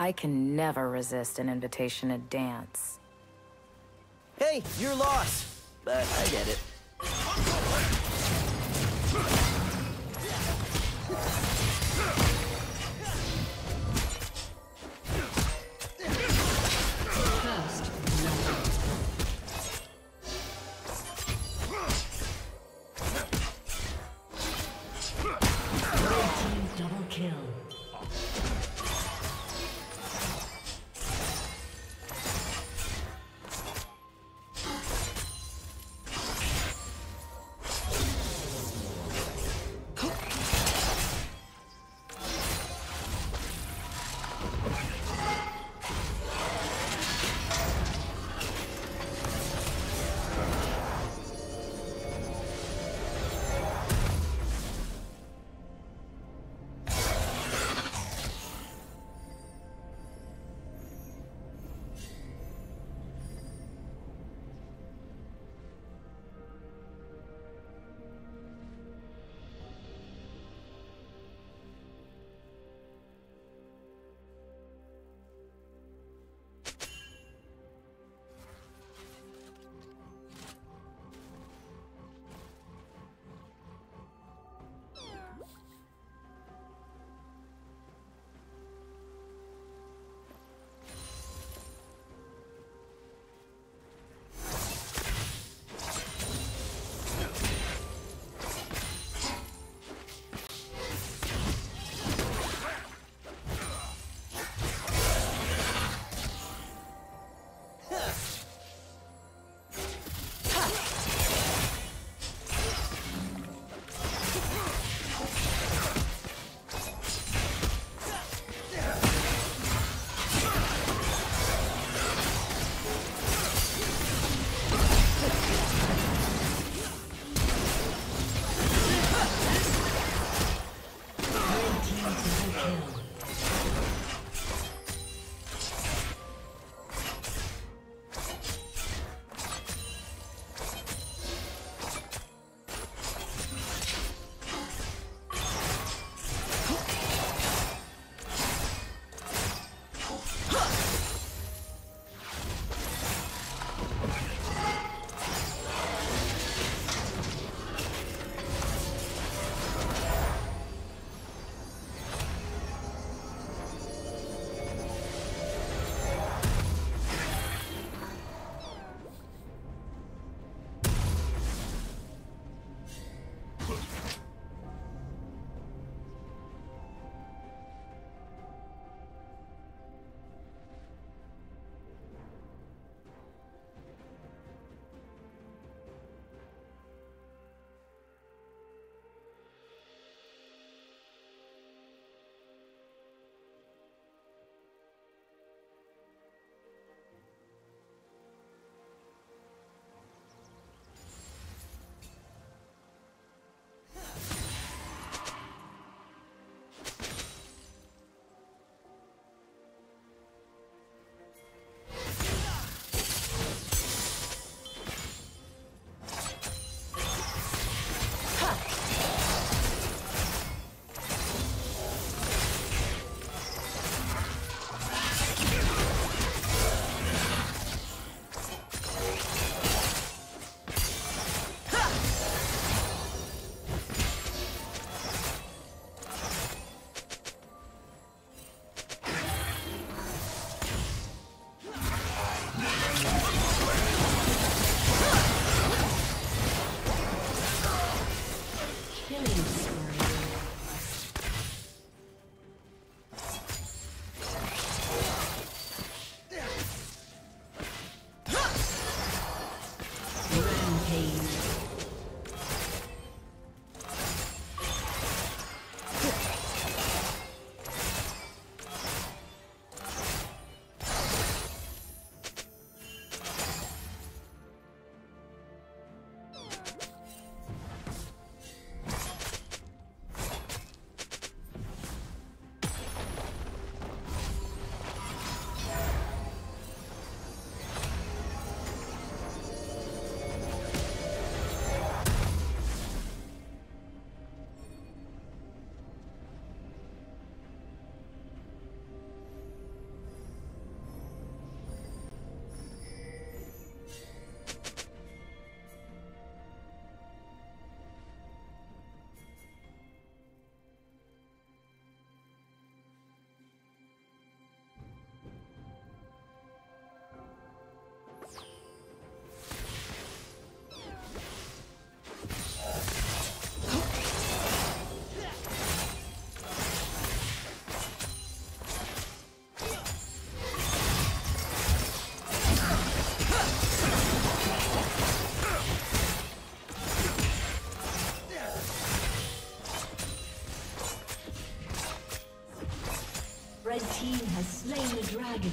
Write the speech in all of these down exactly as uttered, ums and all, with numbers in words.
I can never resist an invitation to dance. Hey, you're lost, but I get it. team has slain the dragon.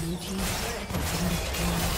Blue team's turret has been destroyed.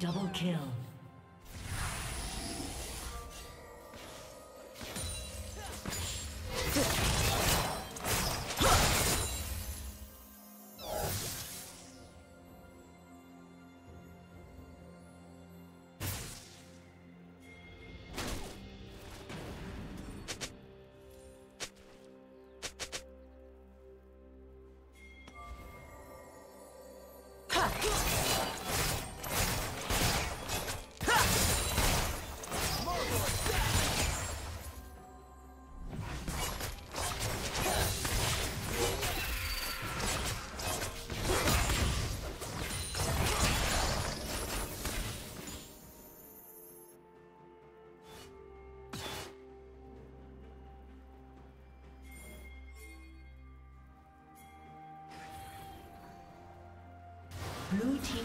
Double kill. Blue team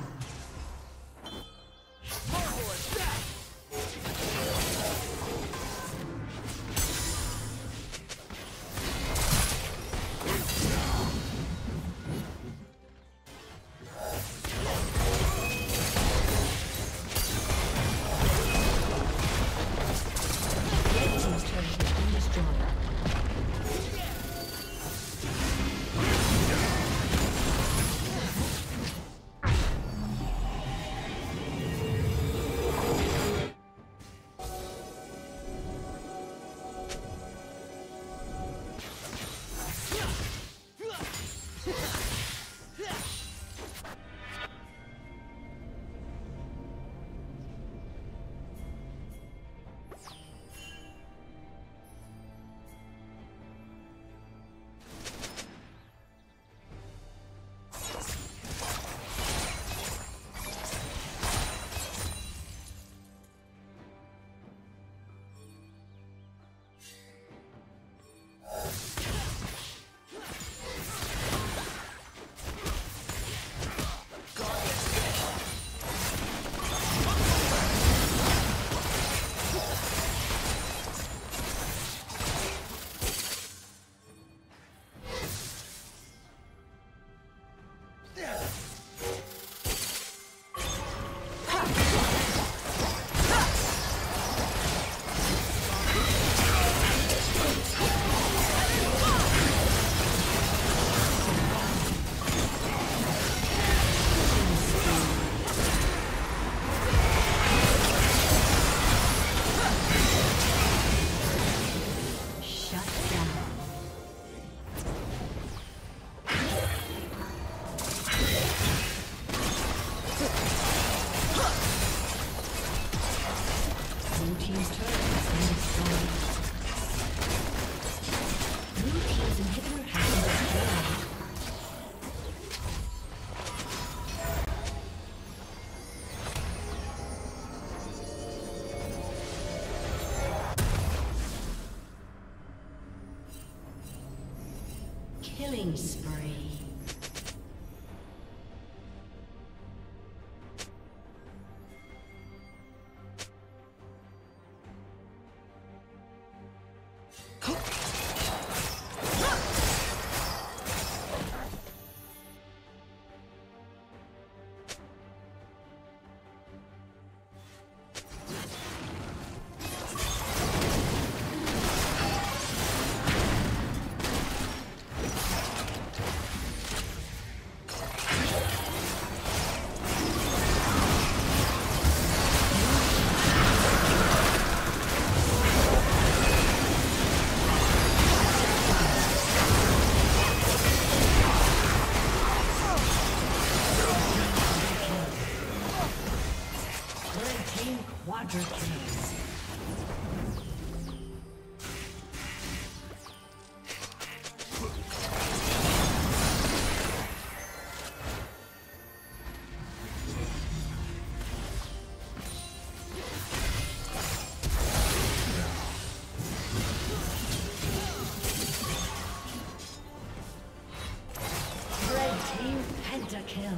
Killing spree. Kill.